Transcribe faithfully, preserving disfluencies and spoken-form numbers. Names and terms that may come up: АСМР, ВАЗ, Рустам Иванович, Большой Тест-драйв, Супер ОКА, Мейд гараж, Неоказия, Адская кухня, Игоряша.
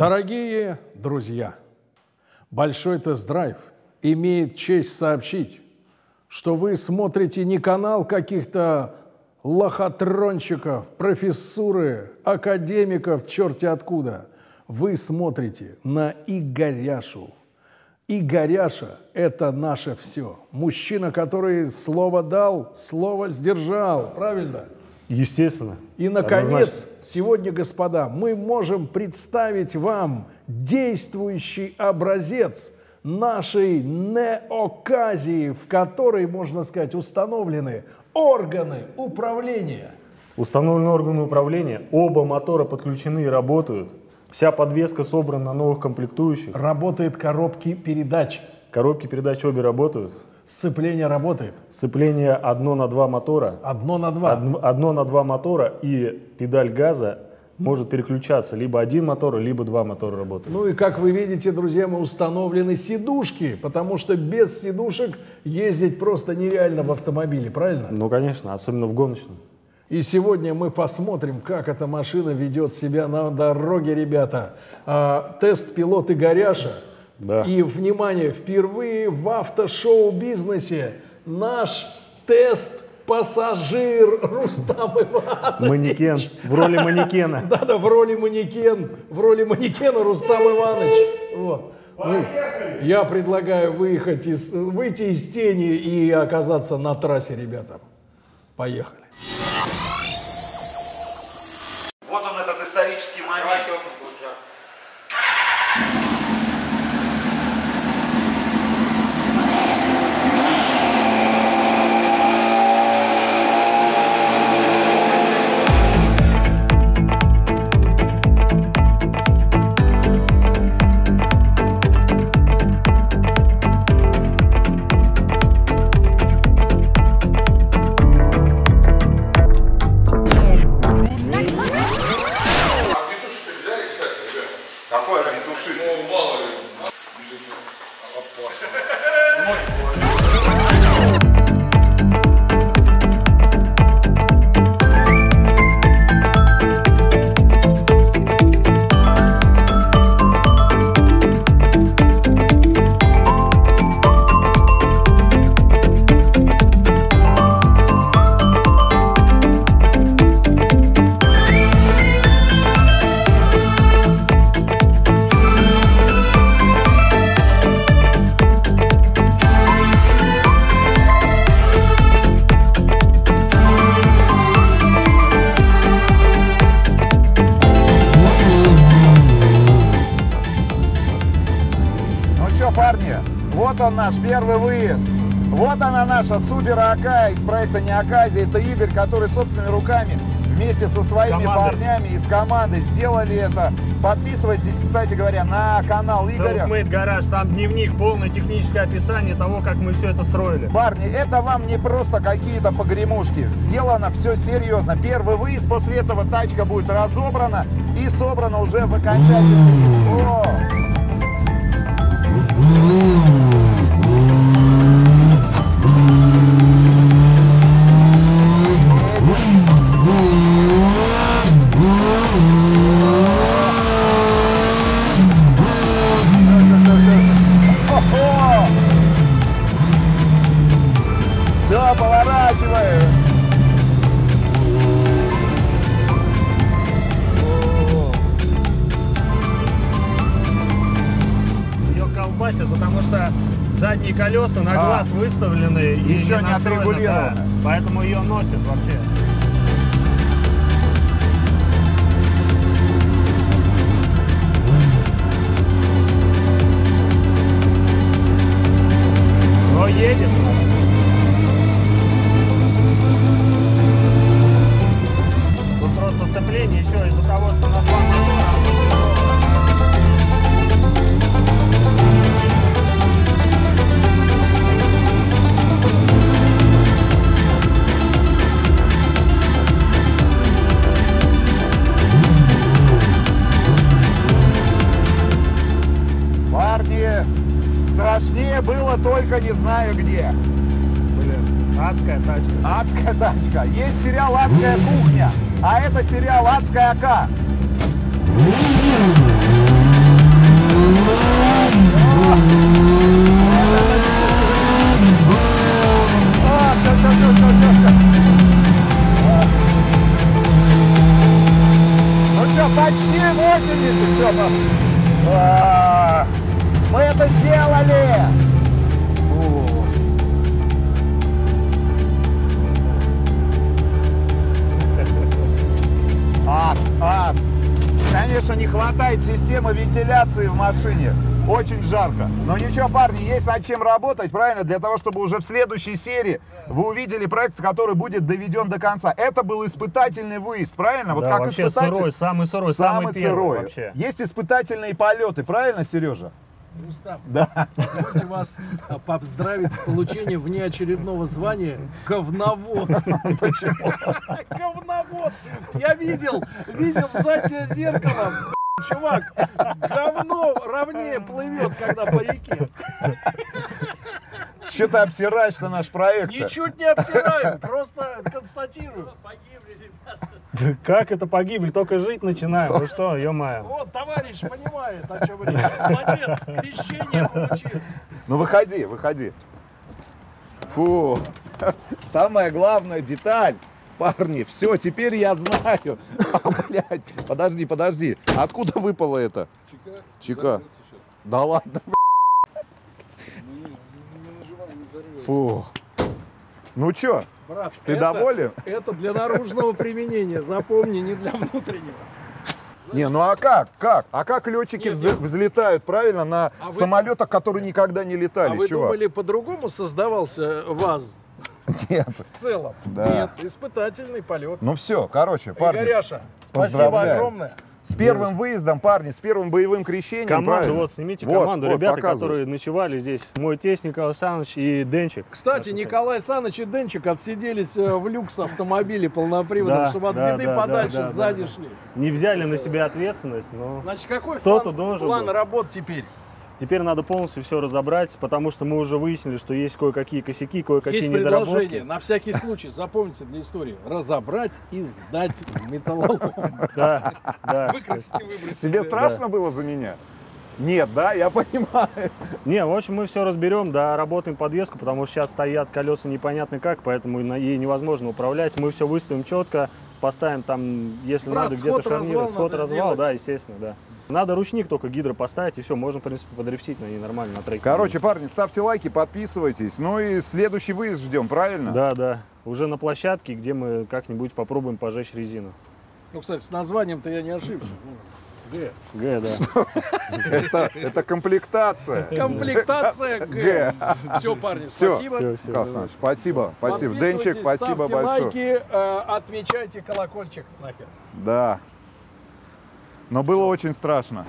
Дорогие друзья, Большой Тест-драйв имеет честь сообщить, что вы смотрите не канал каких-то лохотронщиков, профессуры, академиков, черти откуда. Вы смотрите на Игоряшу. Игоряша – это наше все. Мужчина, который слово дал, слово сдержал. Правильно? Естественно. И, наконец, однозначно. Сегодня, господа, мы можем представить вам действующий образец нашей неоказии, в которой, можно сказать, установлены органы управления. Установлены органы управления, оба мотора подключены и работают. Вся подвеска собрана на новых комплектующих. Работают коробки передач. Коробки передач обе работают. Сцепление работает. Сцепление одно на два мотора. Одно на два. Од, одно на два мотора, и педаль газа может переключаться. Либо один мотор, либо два мотора работают. Ну и как вы видите, друзья, мы установлены сидушки, потому что без сидушек ездить просто нереально в автомобиле, правильно? Ну, конечно, особенно в гоночном. И сегодня мы посмотрим, как эта машина ведет себя на дороге, ребята. А, тест-пилот Игоряша. Да. И, внимание, впервые в автошоу-бизнесе наш тест-пассажир Рустам Иванович. Манекен. В роли манекена. Да-да, в роли манекен. В роли манекена Рустам Иванович. Вот. Поехали. Я предлагаю выехать из, выйти из тени и оказаться на трассе, ребята. Поехали. Вот он, этот исторический момент. Наш первый выезд. Вот она, наша Супер ОКА из проекта Неоказия. Это Игорь, который собственными руками вместе со своими командой. Парнями из команды сделали это. Подписывайтесь, кстати говоря, на канал Игоря. Мейд гараж, там дневник, полное техническое описание того, как мы все это строили. Парни, это вам не просто какие-то погремушки. Сделано все серьезно. Первый выезд, после этого тачка будет разобрана и собрана уже в окончательном. Колеса на глаз а, выставлены и еще не, не отрегулированы, да, поэтому ее носят вообще. Но едет. Тут просто сцепление еще из-за того, что на два мотора. Страшнее было только не знаю где. Блин, адская тачка. Адская тачка. Есть сериал «Адская кухня», а это сериал «Адская ОКА». Далее. О. Ад, ад. Конечно, не хватает системы вентиляции в машине. Очень жарко. Но ничего, парни, есть над чем работать, правильно? Для того, чтобы уже в следующей серии вы увидели проект, который будет доведен до конца. Это был испытательный выезд, правильно? Вот да, как вообще испытатель... сырой, самый сырой, самый, самый первый, сырой. Вообще. Есть испытательные полеты, правильно, Сережа? Рустам, да. Позвольте вас поздравить с получением внеочередного звания говновод. Почему? Говновод! Я видел, видел в заднее зеркало. Чувак, говно ровнее плывет, когда по реке. Что ты обсираешь-то наш проект? Ничуть не обсираю, просто констатирую. Погибли, ребята. Как это погибли? Только жить начинаем. Ну что, ё-моё. Вот, товарищ понимает, о чем речь. Молодец, крещение получил. Ну выходи, выходи. Фу. Самая главная деталь. Парни, все, теперь я знаю. А, блядь, подожди, подожди. Откуда выпало это? Чека. Чека. Да ладно, блядь. Не, не нажимай, не взорвёшь. Фу. Ну чё, брат, ты это, доволен? Это для наружного применения, запомни, не для внутреннего. Не, ну а как? Как? А как летчики нет, нет. взлетают, правильно, на а самолетах, вы... которые никогда не летали? А вы чувак? думали, по-другому создавался ВАЗ? Нет. В целом. Да. Нет. Испытательный полет. Ну все, короче, парни. Игоряша, спасибо огромное. С первым выездом, парни, с первым боевым крещением. Команду, вот, снимите вот, команду, вот, ребята, которые ночевали здесь. Мой тесть Николай Саныч и Денчик. Кстати, Николай Саныч и Денчик отсиделись в люкс автомобиле полноприводом, да, чтобы от беды да, подальше да, да, сзади да, да. шли. Не взяли на себя ответственность, но Значит, какой кто-то должен план был. работ теперь? Теперь надо полностью все разобрать, потому что мы уже выяснили, что есть кое-какие косяки, кое-какие недоработки. Есть предложение, на всякий случай, запомните для истории, разобрать и сдать металлолом. Да, да. Выкраски, выбросить. Тебе страшно да. было за меня? Нет, да, я понимаю. Не, в общем, мы все разберем, да, работаем подвеску, потому что сейчас стоят колеса непонятно как, поэтому ей невозможно управлять. Мы все выставим четко, поставим там, если Брат, надо, где-то шарниры, сход развал, да, естественно, да. Надо ручник только гидро поставить, и все, можно, в принципе, подрифтить на ней нормально на треке. Короче, парни, ставьте лайки, подписывайтесь. Ну и следующий выезд ждем, правильно? Да, да. Уже на площадке, где мы как-нибудь попробуем пожечь резину. Ну, кстати, с названием-то я не ошибся. Г. Г, да. Это, это комплектация. Комплектация Г. Все, парни, все, спасибо. Все, все, Николай Саныч, спасибо, спасибо. Денчик, спасибо большое. Лайки, э, отмечайте колокольчик нахер. Да. Но было очень страшно.